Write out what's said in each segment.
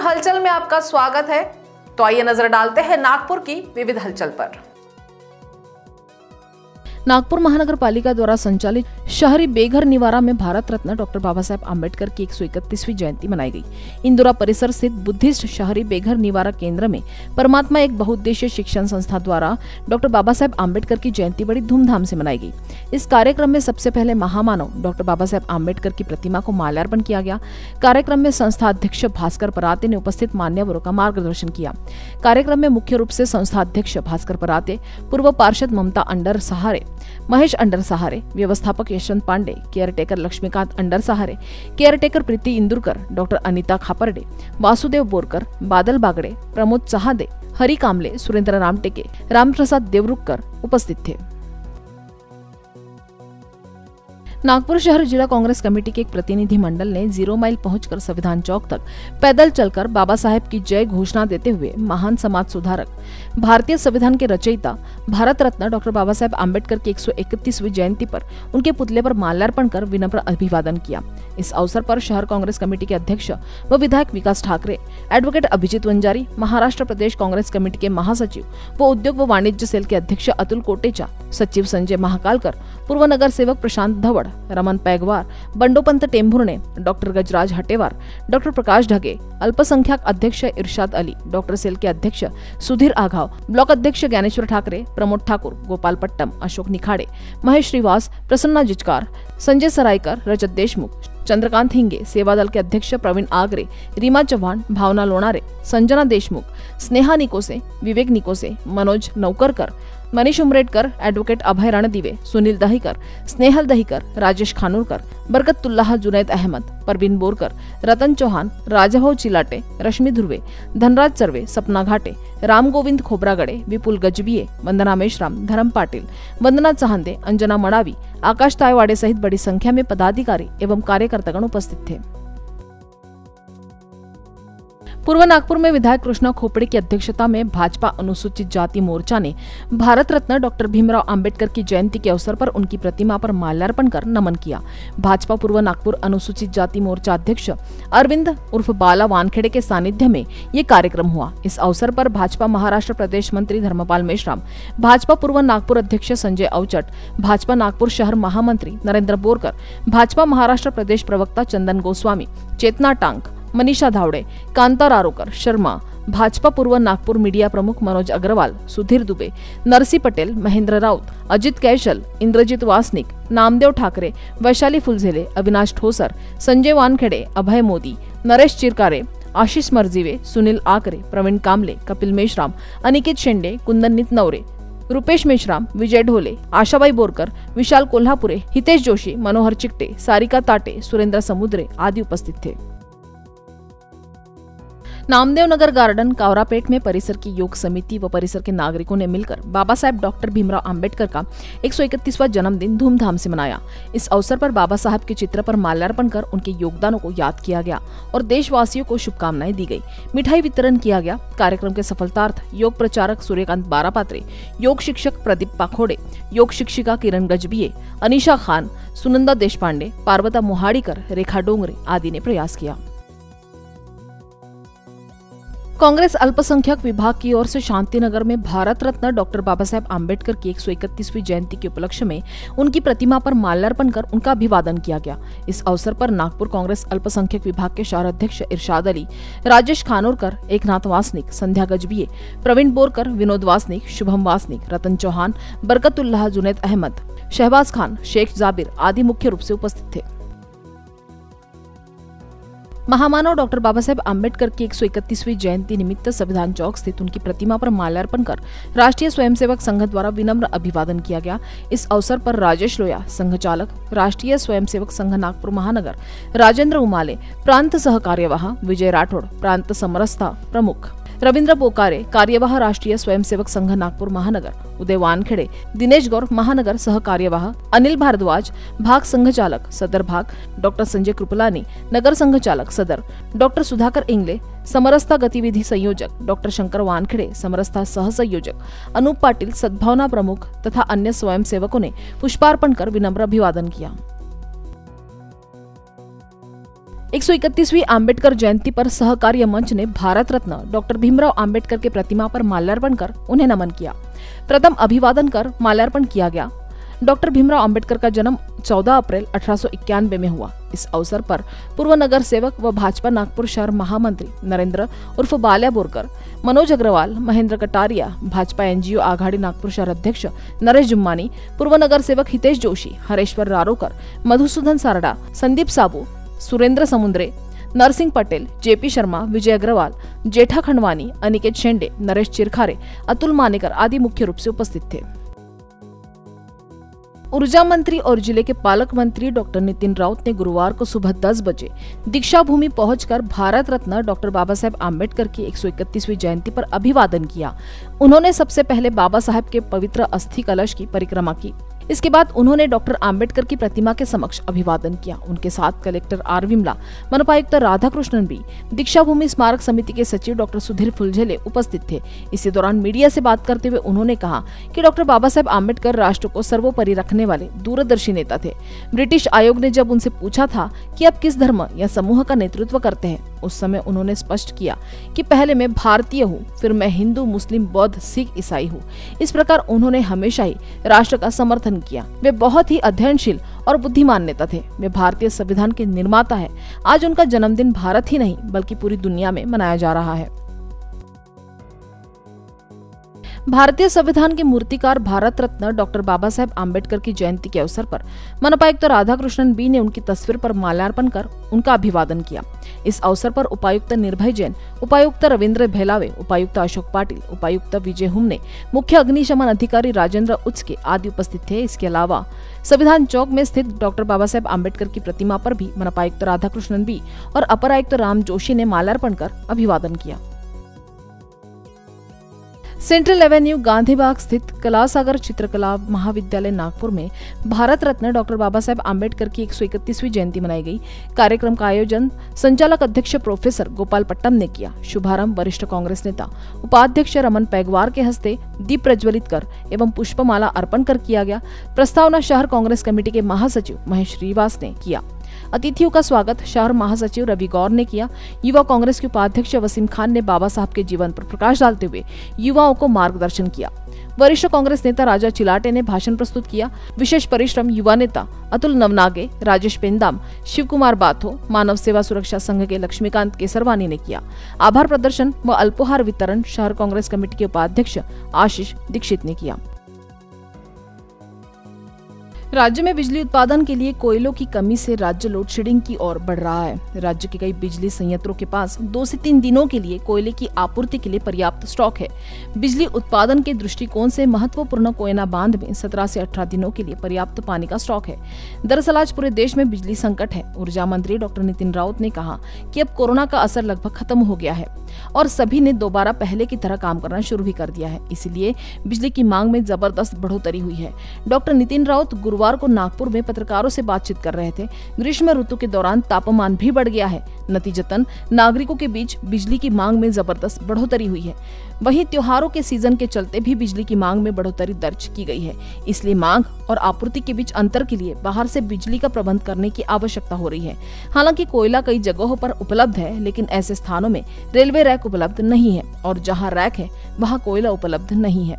और हलचल में आपका स्वागत है। तो आइए नजर डालते हैं नागपुर की विविध हलचल पर। नागपुर महानगर पालिका द्वारा संचालित शहरी बेघर निवारा में भारत रत्न डॉक्टर बाबा साहब आम्बेडकर की 131वीं जयंती मनाई गई। इंदुरा परिसर स्थित बुद्धिस्ट शहरी बेघर निवारा केंद्र में परमात्मा एक बहुउद्देशीय शिक्षण संस्था द्वारा डॉक्टर बाबा साहब आम्बेडकर की जयंती बड़ी धूमधाम से मनाई गई। इस कार्यक्रम में सबसे पहले महामानव डॉक्टर बाबा साहब आम्बेडकर की प्रतिमा को माल्यार्पण किया गया। कार्यक्रम में संस्था अध्यक्ष भास्कर पराते ने उपस्थित मान्यवरों का मार्गदर्शन किया। कार्यक्रम में मुख्य रूप से संस्था अध्यक्ष भास्कर पराते, पूर्व पार्षद ममता अंडरसहारे, महेश अंडरसहारे, व्यवस्थापक Yashwant Pande, caretaker Laxmikant Andarsahare, caretaker Preeti Indurkar, doctor Anita Khapde, Vasudev Borkar, Badal Bagde, Pramod चाहादे, Hari कामले, सुरेंद्र रामटेके, रामप्रसाद देवरुकर उपस्थित थे। नागपुर शहर जिला कांग्रेस कमेटी के एक प्रतिनिधि मंडल ने 0 माइल पहुंचकर संविधान चौक तक पैदल चलकर बाबा साहेब की जय घोषणा देते हुए महान समाज सुधारक, भारतीय संविधान के रचयिता, भारत रत्न डॉक्टर बाबा साहेब आम्बेडकर की 131वीं जयंती पर उनके पुतले पर माल्यार्पण कर विनम्र अभिवादन किया। इस अवसर पर शहर कांग्रेस कमेटी के अध्यक्ष व विधायक विकास ठाकरे, एडवोकेट अभिजीत वंजारी, महाराष्ट्र प्रदेश कांग्रेस कमेटी के महासचिव व उद्योग व वाणिज्य सेल के अध्यक्ष अतुल कोटेचा, सचिव संजय महाकालकर, पूर्व नगर सेवक प्रशांत धवड़, रमन पैगवार, बंडोपंत टेम्भर्णे, डॉक्टर गजराज हटेवार, डॉक्टर प्रकाश ढगे, अल्पसंख्यक अध्यक्ष इरशाद अली, डॉक्टर सेल के अध्यक्ष सुधीर आघाव, ब्लॉक अध्यक्ष ज्ञानेश्वर ठाकरे, प्रमोद ठाकुर, गोपाल पट्टम, अशोक निखाड़े, महेश श्रीवास, प्रसन्ना जिचकार, संजय सरायकर, रजत देशमुख, चंद्रकांत हिंगे, सेवा दल के अध्यक्ष प्रवीण आगरे, रीमा चौहान, भावना लोणारे, संजना देशमुख, स्नेहा निकोसे, विवेक निकोसे, मनोज नौकरकर, मनीष उमरेडकर, एडवोकेट अभय रणदिवे, सुनील दहीकर, स्नेहल दहीकर, राजेश खानोरकर, बरकतुल्लाह जुनैद अहमद, परवीन बोरकर, रतन चौहान, राजाभाऊ चिलाटे, रश्मि धुर्वे, धनराज चर्वे, सपना घाटे, राम गोविंद खोबरागड़े, विपुल गजबिये, वंदना मेश्राम, धर्म पाटिल, वंदना चाहांदे, अंजना मड़ावी, आकाश तायवाड़े सहित बड़ी संख्या में पदाधिकारी एवं कार्यकर्तागण उपस्थित थे। पूर्व नागपुर में विधायक कृष्णा खोपड़े की अध्यक्षता में भाजपा अनुसूचित जाति मोर्चा ने भारत रत्न डॉक्टर भीमराव आम्बेडकर की जयंती के अवसर पर उनकी प्रतिमा पर माल्यार्पण कर नमन किया। भाजपा पूर्व नागपुर अनुसूचित जाति मोर्चा अध्यक्ष अरविंद उर्फ बाला वानखेड़े के सानिध्य में ये कार्यक्रम हुआ। इस अवसर पर भाजपा महाराष्ट्र प्रदेश मंत्री धर्मपाल मेश्राम, भाजपा पूर्व नागपुर अध्यक्ष संजय अवचट, भाजपा नागपुर शहर महामंत्री नरेंद्र बोरकर, भाजपा महाराष्ट्र प्रदेश प्रवक्ता चंदन गोस्वामी, चेतना टांक, मनीषा धावड़े, कांता रारोकर शर्मा, भाजपा पूर्व नागपुर मीडिया प्रमुख मनोज अग्रवाल, सुधीर दुबे, नरसी पटेल, महेंद्र राउत, अजित कैशल, इंद्रजीत वासनिक, नामदेव ठाकरे, वैशाली फुलझेले, अविनाश ठोसर, संजय वानखेड़े, अभय मोदी, नरेश चिरकारे, आशीष मर्जीवे, सुनील आकरे, प्रवीण कामले, कपिल मेश्राम, अनिकेत शेंडे, कुंदन नितनवरे, रुपेश मेश्राम, विजय ढोले, आशाबाई बोरकर, विशाल कोल्हापुरे, हितेश जोशी, मनोहर चिकटे, सारिका ताटे, सुरेंद्र समुद्रे आदि उपस्थित थे। नामदेव नगर गार्डन कावरापेट में परिसर की योग समिति व परिसर के नागरिकों ने मिलकर बाबा साहब डॉक्टर भीमराव आम्बेडकर का 131वां जन्मदिन धूमधाम से मनाया। इस अवसर पर बाबा साहब के चित्र पर माल्यार्पण कर उनके योगदानों को याद किया गया और देशवासियों को शुभकामनाएं दी गई। मिठाई वितरण किया गया। कार्यक्रम के सफलतार्थ योग प्रचारक सूर्यकांत बारापात्रे, योग शिक्षक प्रदीप पाखोड़े, योग शिक्षिका किरण गजबिये, अनिशा खान, सुनंदा देशपांडे, पार्वता मोहाड़ीकर, रेखा डोंगरे आदि ने प्रयास किया। कांग्रेस अल्पसंख्यक विभाग की ओर से शांतिनगर में भारत रत्न डॉक्टर बाबा साहब आम्बेडकर की 131वीं जयंती के उपलक्ष्य में उनकी प्रतिमा पर माल्यार्पण कर उनका अभिवादन किया गया। इस अवसर पर नागपुर कांग्रेस अल्पसंख्यक विभाग के शहर अध्यक्ष इरशाद अली, राजेश खानोरकर, एकनाथ वासनिक, संध्या गजबिये, प्रवीण बोरकर, विनोद वासनिक, शुभम वासनिक, रतन चौहान, बरकतुल्लाह जुनैद अहमद, शहबाज खान, शेख जाबिर आदि मुख्य रूप से उपस्थित थे। महामानव डॉक्टर बाबा साहब आम्बेडकर की 131वीं जयंती निमित्त संविधान चौक स्थित उनकी प्रतिमा पर माल्यार्पण कर राष्ट्रीय स्वयंसेवक संघ द्वारा विनम्र अभिवादन किया गया। इस अवसर पर राजेश लोया, संघ चालक, राष्ट्रीय स्वयंसेवक संघ नागपुर महानगर, राजेंद्र उमाले, प्रांत सहकार्यवाह विजय राठौड़, प्रांत समरसता प्रमुख रविंद्र बोकारे, कार्यवाह राष्ट्रीय स्वयंसेवक संघ नागपुर महानगर उदय वानखेड़े, दिनेश गौर, महानगर सहकार्यवाह अनिल भारद्वाज, भाग संघ चालक सदर भाग डॉक्टर संजय कृपलानी, नगर संघ चालक सदर डॉक्टर सुधाकर इंगले, समरसता गतिविधि संयोजक डॉक्टर शंकर वानखेड़े, समरसता सहसंयोजक अनूप पाटिल, सद्भावना प्रमुख तथा अन्य स्वयंसेवकों ने पुष्पार्पण कर विनम्र अभिवादन किया। 131वीं आम्बेडकर जयंती पर सहकार्य मंच ने भारत रत्न डॉक्टर भीमराव आम्बेडकर के प्रतिमा पर माल्यार्पण कर उन्हें नमन किया। प्रथम अभिवादन कर माल्यार्पण किया गया। डॉक्टर भीमराव आम्बेडकर का जन्म 14 अप्रैल 1891 में हुआ। इस अवसर पर पूर्व नगर सेवक व भाजपा नागपुर शहर महामंत्री नरेंद्र उर्फ बाल्या बोरकर, मनोज अग्रवाल, महेंद्र कटारिया, भाजपा एनजीओ आघाड़ी नागपुर शहर अध्यक्ष नरेश जुम्मानी, पूर्व नगर सेवक हितेश जोशी, हरेश्वर रारोकर, मधुसूदन सारडा, संदीप साबू, सुरेंद्र समुद्रे, नरसिंह पटेल, जेपी शर्मा, विजय अग्रवाल, जेठा खंडवानी, अनिकेत शेंडे, नरेश चिरखारे, अतुल मानेकर आदि मुख्य रूप से उपस्थित थे। ऊर्जा मंत्री और जिले के पालक मंत्री डॉक्टर नितिन राउत ने गुरुवार को सुबह 10 बजे दीक्षा भूमि पहुंचकर भारत रत्न डॉक्टर बाबा साहब आम्बेडकर की 131वीं जयंती पर अभिवादन किया। उन्होंने सबसे पहले बाबा साहब के पवित्र अस्थि कलश की परिक्रमा की। इसके बाद उन्होंने डॉक्टर आम्बेडकर की प्रतिमा के समक्ष अभिवादन किया। उनके साथ कलेक्टर आर विमला, मनपायुक्त राधाकृष्णन भी, दीक्षा भूमि स्मारक समिति के सचिव डॉक्टर सुधीर फुलझेले उपस्थित थे। इसी दौरान मीडिया से बात करते हुए उन्होंने कहा कि डॉक्टर बाबा साहब आम्बेडकर राष्ट्र को सर्वोपरि रखने वाले दूरदर्शी नेता थे। ब्रिटिश आयोग ने जब उनसे पूछा था कि आप किस धर्म या समूह का नेतृत्व करते हैं, उस समय उन्होंने स्पष्ट किया कि पहले मैं भारतीय हूँ, फिर मैं हिंदू, मुस्लिम, बौद्ध, सिख, ईसाई हूँ। इस प्रकार उन्होंने हमेशा ही राष्ट्र का समर्थन किया। वे बहुत ही अध्ययनशील और बुद्धिमान नेता थे। वे भारतीय संविधान के निर्माता हैं। आज उनका जन्मदिन भारत ही नहीं बल्कि पूरी दुनिया में मनाया जा रहा है। भारतीय संविधान के मूर्तिकार भारत रत्न डॉक्टर बाबा साहब आम्बेडकर की जयंती के अवसर पर मनपायुक्त राधाकृष्णन बी ने उनकी तस्वीर पर माल्यार्पण कर उनका अभिवादन किया। इस अवसर पर उपायुक्त निर्भय जैन, उपायुक्त रविंद्र भेलावे, उपायुक्त अशोक पाटिल, उपायुक्त विजय हुमने, मुख्य अग्निशमन अधिकारी राजेंद्र उच्चके आदि उपस्थित थे। इसके अलावा संविधान चौक में स्थित डॉक्टर बाबा साहब आम्बेडकर की प्रतिमा पर भी मनपायुक्त राधाकृष्णन बी और अपर आयुक्त राम जोशी ने माल्यार्पण कर अभिवादन किया। सेंट्रल एवेन्यू गांधीबाग स्थित कलासागर चित्रकला महाविद्यालय नागपुर में भारत रत्न डॉक्टर बाबा साहब आम्बेडकर की 131वीं जयंती मनाई गई। कार्यक्रम का आयोजन संचालक अध्यक्ष प्रोफेसर गोपाल पट्टम ने किया। शुभारंभ वरिष्ठ कांग्रेस नेता उपाध्यक्ष रमन पैगवार के हस्ते दीप प्रज्वलित कर एवं पुष्पमाला अर्पण कर किया गया। प्रस्तावना शहर कांग्रेस कमेटी के महासचिव महेश ने किया। अतिथियों का स्वागत शहर महासचिव रवि गौर ने किया। युवा कांग्रेस के उपाध्यक्ष वसीम खान ने बाबा साहब के जीवन पर प्रकाश डालते हुए युवाओं को मार्गदर्शन किया। वरिष्ठ कांग्रेस नेता राजा चिलाटे ने भाषण प्रस्तुत किया। विशेष परिश्रम युवा नेता अतुल नवनागे, राजेश पेंदाम, शिव कुमार बाथो, मानव सेवा सुरक्षा संघ के लक्ष्मीकांत केसरवानी ने किया। आभार प्रदर्शन व अल्पोहार वितरण शहर कांग्रेस कमेटी के उपाध्यक्ष आशीष दीक्षित ने किया। राज्य में बिजली उत्पादन के लिए कोयलों की कमी से राज्य लोड शेडिंग की ओर बढ़ रहा है। राज्य के कई बिजली संयंत्रों के पास 2 से 3 दिनों के लिए कोयले की आपूर्ति के लिए पर्याप्त स्टॉक है। बिजली उत्पादन के दृष्टिकोण से महत्वपूर्ण कोयना बांध में 17 से 18 दिनों के लिए पर्याप्त पानी का स्टॉक है। दरअसल आज पूरे देश में बिजली संकट है। ऊर्जा मंत्री डॉक्टर नितिन राउत ने कहा कि अब कोरोना का असर लगभग खत्म हो गया है और सभी ने दोबारा पहले की तरह काम करना शुरू भी कर दिया है, इसलिए बिजली की मांग में जबरदस्त बढ़ोतरी हुई है। डॉक्टर नितिन राउत गुरुवार को नागपुर में पत्रकारों से बातचीत कर रहे थे। ग्रीष्म ऋतु के दौरान तापमान भी बढ़ गया है। नतीजतन नागरिकों के बीच बिजली की मांग में जबरदस्त बढ़ोतरी हुई है। वहीं त्योहारों के सीजन के चलते भी बिजली की मांग में बढ़ोतरी दर्ज की गई है, इसलिए मांग और आपूर्ति के बीच अंतर के लिए बाहर से बिजली का प्रबंध करने की आवश्यकता हो रही है। हालांकि कोयला कई जगहों पर उपलब्ध है, लेकिन ऐसे स्थानों में रेलवे रैक उपलब्ध नहीं है और जहां रैक है वहां कोयला उपलब्ध नहीं है।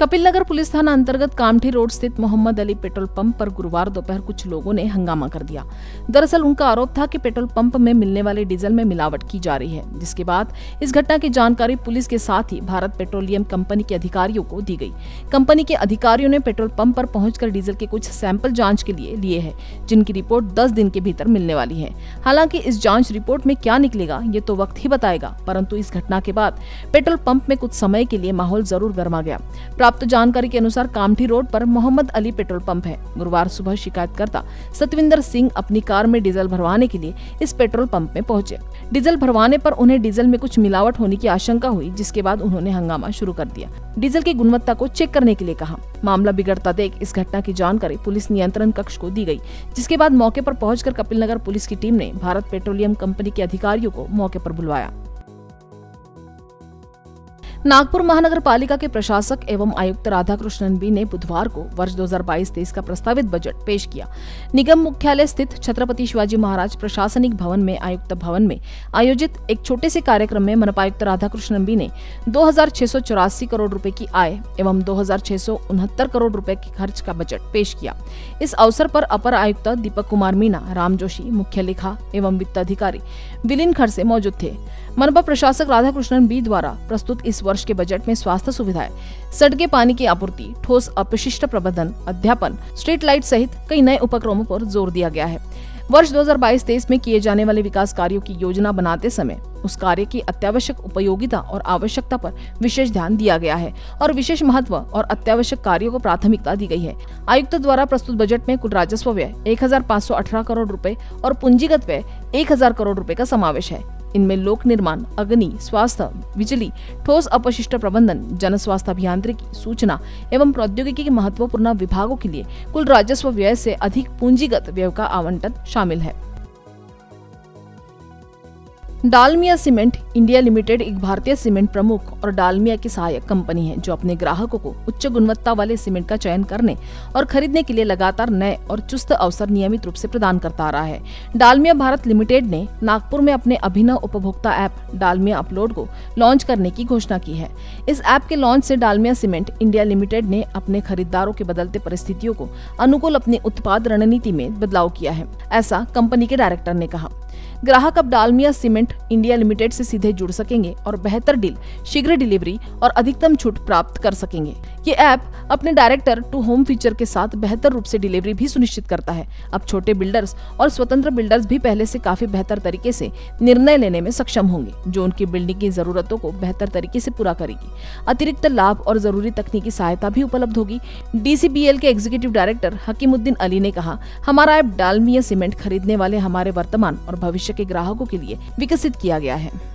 कपिल नगर पुलिस थाना अंतर्गत कामठी रोड स्थित मोहम्मद अली पेट्रोल पंप पर गुरुवार दोपहर कुछ लोगों ने हंगामा कर दिया। दरअसल उनका आरोप था कि पेट्रोल पंप में मिलने वाले डीजल में मिलावट की जा रही है, जिसके बाद इस घटना की जानकारी पुलिस के साथ ही भारत पेट्रोलियम कंपनी के अधिकारियों को दी गई। कंपनी के अधिकारियों ने पेट्रोल पंप पर पहुंचकर डीजल के कुछ सैंपल जाँच के लिए लिए है, जिनकी रिपोर्ट 10 दिन के भीतर मिलने वाली है। हालांकि इस जाँच रिपोर्ट में क्या निकलेगा ये तो वक्त ही बताएगा, परंतु इस घटना के बाद पेट्रोल पंप में कुछ समय के लिए माहौल जरूर गर्मा गया। प्राप्त जानकारी के अनुसार कामठी रोड पर मोहम्मद अली पेट्रोल पंप है। गुरुवार सुबह शिकायतकर्ता सतविंदर सिंह अपनी कार में डीजल भरवाने के लिए इस पेट्रोल पंप में पहुंचे। डीजल भरवाने पर उन्हें डीजल में कुछ मिलावट होने की आशंका हुई, जिसके बाद उन्होंने हंगामा शुरू कर दिया। डीजल की गुणवत्ता को चेक करने के लिए कहा। मामला बिगड़ता देख इस घटना की जानकारी पुलिस नियंत्रण कक्ष को दी गई, जिसके बाद मौके पर पहुंचकर कपिल नगर पुलिस की टीम ने भारत पेट्रोलियम कंपनी के अधिकारियों को मौके पर बुलवाया। नागपुर महानगर पालिका के प्रशासक एवं आयुक्त राधाकृष्णन बी ने बुधवार को वर्ष 2022-23 का प्रस्तावित बजट पेश किया। निगम मुख्यालय स्थित छत्रपति शिवाजी महाराज प्रशासनिक भवन में आयुक्त भवन में आयोजित एक छोटे से कार्यक्रम में मनपायुक्त राधाकृष्णन बी ने 2,684 करोड़ रुपए की आय एवं 2,669 करोड़ रुपए के खर्च का बजट पेश किया। इस अवसर पर अपर आयुक्त दीपक कुमार मीणा, राम जोशी मुख्य लेखा एवं वित्त अधिकारी विलिन खड़से मौजूद थे। मनपा प्रशासक राधाकृष्णन बी द्वारा प्रस्तुत इस वर्ष के बजट में स्वास्थ्य सुविधाएं, सड़कें, पानी की आपूर्ति, ठोस अपशिष्ट प्रबंधन, अध्यापन, स्ट्रीट लाइट सहित कई नए उपक्रमों पर जोर दिया गया है। वर्ष 2022-23 में किए जाने वाले विकास कार्यों की योजना बनाते समय उस कार्य की अत्यावश्यक उपयोगिता और आवश्यकता पर विशेष ध्यान दिया गया है और विशेष महत्व और अत्यावश्यक कार्यों को प्राथमिकता दी गई है। आयुक्त द्वारा प्रस्तुत बजट में कुल राजस्व व्यय 1,518 करोड़ रुपए और पूंजीगत व्यय 1,000 करोड़ रुपए का समावेश है। इनमें लोक निर्माण, अग्नि, स्वास्थ्य, बिजली, ठोस अपशिष्ट प्रबंधन, जन स्वास्थ्य अभियांत्रिकी, सूचना एवं प्रौद्योगिकी के महत्वपूर्ण विभागों के लिए कुल राजस्व व्यय से अधिक पूंजीगत व्यय का आवंटन शामिल है। डालमिया सीमेंट इंडिया लिमिटेड एक भारतीय सीमेंट प्रमुख और डालमिया की सहायक कंपनी है जो अपने ग्राहकों को उच्च गुणवत्ता वाले सीमेंट का चयन करने और खरीदने के लिए लगातार नए और चुस्त अवसर नियमित रूप से प्रदान करता आ रहा है। डालमिया भारत लिमिटेड ने नागपुर में अपने अभिनव उपभोक्ता ऐप डालमिया अपलोड को लॉन्च करने की घोषणा की है। इस ऐप के लॉन्च से डालमिया सीमेंट इंडिया लिमिटेड ने अपने खरीदारों के बदलते परिस्थितियों को अनुकूल अपनी उत्पाद रणनीति में बदलाव किया है, ऐसा कंपनी के डायरेक्टर ने कहा। ग्राहक अब डालमिया सीमेंट इंडिया लिमिटेड से सीधे जुड़ सकेंगे और बेहतर डील, शीघ्र डिलीवरी और अधिकतम छूट प्राप्त कर सकेंगे। ये ऐप अपने डायरेक्टर टू होम फीचर के साथ बेहतर रूप से डिलीवरी भी सुनिश्चित करता है। अब छोटे बिल्डर्स और स्वतंत्र बिल्डर्स भी पहले से काफी बेहतर तरीके से निर्णय लेने में सक्षम होंगे, जो उनकी बिल्डिंग की जरूरतों को बेहतर तरीके से पूरा करेगी। अतिरिक्त लाभ और जरूरी तकनीकी सहायता भी उपलब्ध होगी। DCBL के एग्जीक्यूटिव डायरेक्टर हकीमुद्दीन अली ने कहा, हमारा ऐप डालमिया सीमेंट खरीदने वाले हमारे वर्तमान और भविष्य के ग्राहकों के लिए विकसित किया गया है।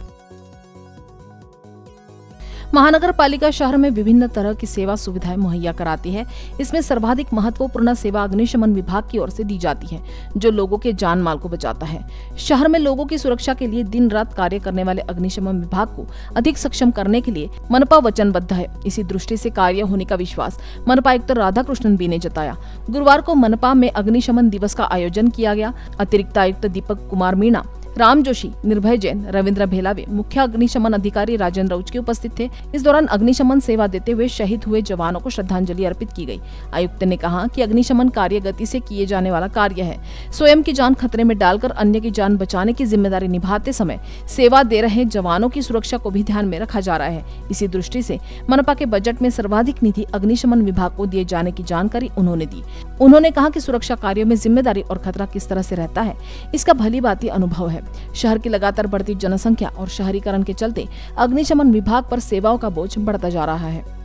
महानगर पालिका शहर में विभिन्न तरह की सेवा सुविधाएं मुहैया कराती है। इसमें सर्वाधिक महत्वपूर्ण सेवा अग्निशमन विभाग की ओर से दी जाती है, जो लोगों के जान माल को बचाता है। शहर में लोगों की सुरक्षा के लिए दिन रात कार्य करने वाले अग्निशमन विभाग को अधिक सक्षम करने के लिए मनपा वचनबद्ध है। इसी दृष्टि से कार्य होने का विश्वास मनपा आयुक्त राधाकृष्णन बी ने जताया। गुरुवार को मनपा में अग्निशमन दिवस का आयोजन किया गया। अतिरिक्त आयुक्त दीपक कुमार मीणा, राम जोशी, निर्भय जैन, रविंद्र भेलावे, मुख्य अग्निशमन अधिकारी राजेंद्र उचके उपस्थित थे। इस दौरान अग्निशमन सेवा देते हुए शहीद हुए जवानों को श्रद्धांजलि अर्पित की गई। आयुक्त ने कहा कि अग्निशमन कार्य गति से किए जाने वाला कार्य है। स्वयं की जान खतरे में डालकर अन्य की जान बचाने की जिम्मेदारी निभाते समय सेवा दे रहे जवानों की सुरक्षा को भी ध्यान में रखा जा रहा है। इसी दृष्टि से मनपा के बजट में सर्वाधिक निधि अग्निशमन विभाग को दिए जाने की जानकारी उन्होंने दी। उन्होंने कहा कि सुरक्षा कार्यों में जिम्मेदारी और खतरा किस तरह से रहता है, इसका भलीभांति अनुभव है। शहर की लगातार बढ़ती जनसंख्या और शहरीकरण के चलते अग्निशमन विभाग पर सेवाओं का बोझ बढ़ता जा रहा है।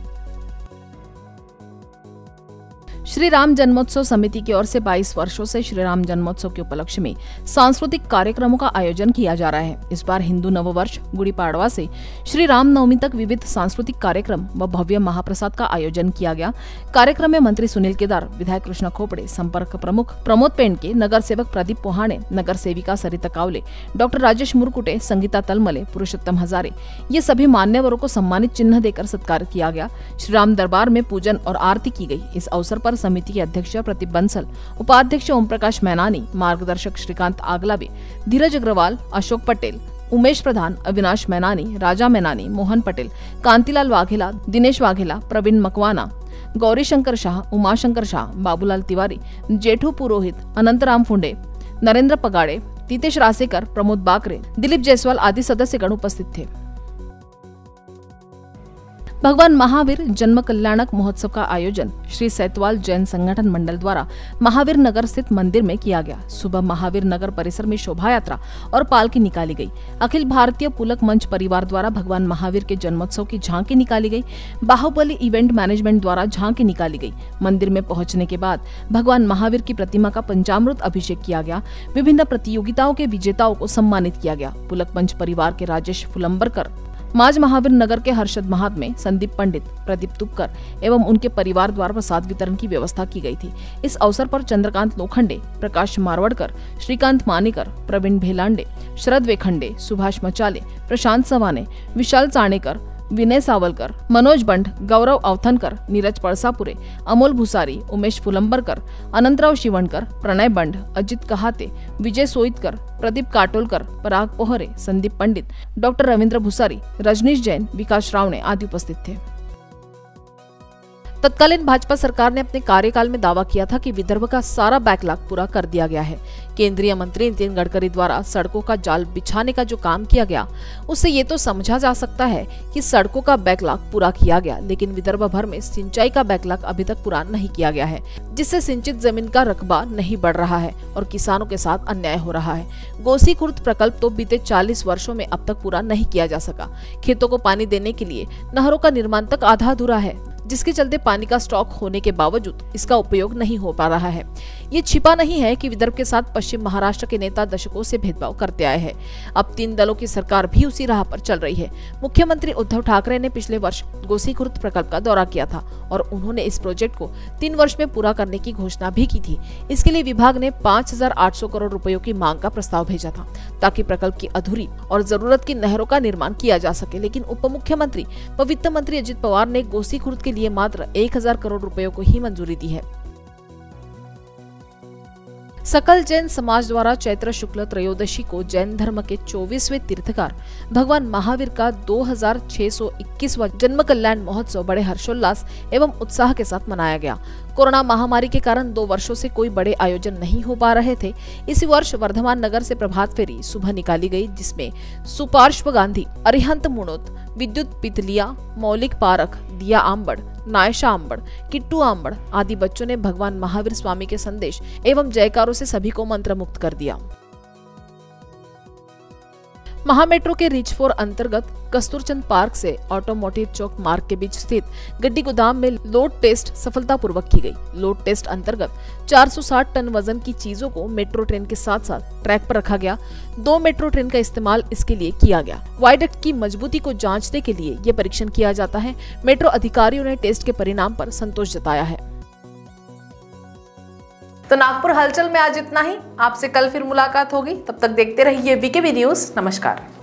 श्री राम जन्मोत्सव समिति की ओर से 22 वर्षों से श्री राम जन्मोत्सव के उपलक्ष्य में सांस्कृतिक कार्यक्रमों का आयोजन किया जा रहा है। इस बार हिंदू नववर्ष गुड़ी पाड़वा से श्री राम नवमी तक विविध सांस्कृतिक कार्यक्रम व भव्य महाप्रसाद का आयोजन किया गया। कार्यक्रम में मंत्री सुनील केदार, विधायक कृष्ण खोपड़े, संपर्क प्रमुख प्रमोद पेंडके, नगर सेवक प्रदीप पोहाणे, नगर सेविका सरिता कावले, डॉक्टर राजेश मुरकुटे, संगीता तलमले, पुरुषोत्तम हजारे, ये सभी मान्यवरों को सम्मानित चिन्ह देकर सत्कार किया गया। श्री राम दरबार में पूजन और आरती की गयी। इस अवसर पर समिति के अध्यक्ष प्रदीप बंसल, उपाध्यक्ष ओम प्रकाश मैनानी, मार्गदर्शक श्रीकांत आगलाबे, धीरज अग्रवाल, अशोक पटेल, उमेश प्रधान, अविनाश मैनानी, राजा मैनानी, मोहन पटेल, कांतिलाल वाघेला, दिनेश वाघेला, प्रवीण मकवाना, गौरी शंकर शाह, उमाशंकर शाह, बाबूलाल तिवारी, जेठू पुरोहित, अनंतराम फुंडे, नरेंद्र पगाड़े, तीतेश रासेकर, प्रमोद बाकरे, दिलीप जायसवाल आदि सदस्यगण उपस्थित थे। भगवान महावीर जन्म कल्याणक महोत्सव का आयोजन श्री सैतवाल जैन संगठन मंडल द्वारा महावीर नगर स्थित मंदिर में किया गया। सुबह महावीर नगर परिसर में शोभा यात्रा और पालकी निकाली गई। अखिल भारतीय पुलक मंच परिवार द्वारा भगवान महावीर के जन्मोत्सव की झांकी निकाली गई। बाहुबली इवेंट मैनेजमेंट द्वारा झांकी निकाली गई। मंदिर में पहुंचने के बाद भगवान महावीर की प्रतिमा का पंचामृत अभिषेक किया गया। विभिन्न प्रतियोगिताओं के विजेताओं को सम्मानित किया गया। पुलक मंच परिवार के राजेश फुलंबरकर, माज महावीर नगर के हर्षद महात्मे, संदीप पंडित, प्रदीप तुपकर एवं उनके परिवार द्वारा प्रसाद वितरण की व्यवस्था की गई थी। इस अवसर पर चंद्रकांत लोखंडे, प्रकाश मारवड़कर, श्रीकांत मानेकर, प्रवीण भेलांडे, शरद वेखंडे, सुभाष मचाले, प्रशांत सवाने, विशाल चाणेकर, विनय सावलकर, मनोज बंड, गौरव अवथनकर, नीरज पळसापुरे, अमोल भुसारी, उमेश फुलंबरकर, अनंतराव शिवणकर, प्रणय बंड, अजित कहाते, विजय सोईतकर, प्रदीप काटोलकर, पराग पोहरे, संदीप पंडित, डॉक्टर रविंद्र भुसारी, रजनीश जैन, विकास रावणे आदि उपस्थित थे। तत्कालीन भाजपा सरकार ने अपने कार्यकाल में दावा किया था कि विदर्भ का सारा बैकलॉग पूरा कर दिया गया है। केंद्रीय मंत्री नितिन गडकरी द्वारा सड़कों का जाल बिछाने का जो काम किया गया, उससे ये तो समझा जा सकता है कि सड़कों का बैकलॉग पूरा किया गया, लेकिन विदर्भ भर में सिंचाई का बैकलॉग अभी तक पूरा नहीं किया गया है, जिससे सिंचित जमीन का रकबा नहीं बढ़ रहा है और किसानों के साथ अन्याय हो रहा है। गोसी खुर्द प्रकल्प तो बीते 40 वर्षों में अब तक पूरा नहीं किया जा सका। खेतों को पानी देने के लिए नहरों का निर्माण तक आधा अधूरा है, जिसके चलते पानी का स्टॉक होने के बावजूद इसका उपयोग नहीं हो पा रहा है। ये छिपा नहीं है कि विदर्भ के साथ पश्चिम महाराष्ट्र के नेता दशकों से भेदभाव करते आए हैं। अब 3 दलों की सरकार भी उसी राह पर चल रही है। मुख्यमंत्री उद्धव ठाकरे ने पिछले वर्ष गोसीखुर्द प्रकल्प का दौरा किया था और उन्होंने इस प्रोजेक्ट को 3 वर्ष में पूरा करने की घोषणा भी की थी। इसके लिए विभाग ने 5,800 करोड़ रुपयों की मांग का प्रस्ताव भेजा था, ताकि प्रकल्प की अधूरी और जरूरत की नहरों का निर्माण किया जा सके। लेकिन उप मुख्यमंत्री व वित्त मंत्री अजित पवार ने गोसीखुर्द के लिए मात्र 1,000 करोड़ रुपयों को ही मंजूरी दी है। सकल जैन समाज द्वारा चैत्र शुक्ल त्रयोदशी को जैन धर्म के 24वें तीर्थकार भगवान महावीर का 2621वां जन्म कल्याण महोत्सव बड़े हर्षोल्लास एवं उत्साह के साथ मनाया गया। कोरोना महामारी के कारण 2 वर्षों से कोई बड़े आयोजन नहीं हो पा रहे थे। इसी वर्ष वर्धमान नगर से प्रभात फेरी सुबह निकाली गई, जिसमें सुपार्श्व गांधी, अरिहंत मुणोत, विद्युत पितलिया, मौलिक पारख, दिया आंबड़, नायशा आंबड़, किट्टू आंबड़ आदि बच्चों ने भगवान महावीर स्वामी के संदेश एवं जयकारों से सभी को मंत्रमुक्त कर दिया। महामेट्रो के रिच 4 अंतर्गत कस्तूरचंद पार्क से ऑटोमोटिव चौक मार्ग के बीच स्थित गड्डी गोदाम में लोड टेस्ट सफलतापूर्वक की गई। लोड टेस्ट अंतर्गत 460 टन वजन की चीजों को मेट्रो ट्रेन के साथ साथ ट्रैक पर रखा गया। 2 मेट्रो ट्रेन का इस्तेमाल इसके लिए किया गया। वायडक्ट की मजबूती को जांचने के लिए ये परीक्षण किया जाता है। मेट्रो अधिकारियों ने टेस्ट के परिणाम पर संतोष जताया है। तो नागपुर हलचल में आज इतना ही। आपसे कल फिर मुलाकात होगी, तब तक देखते रहिए वीकेबी न्यूज। नमस्कार।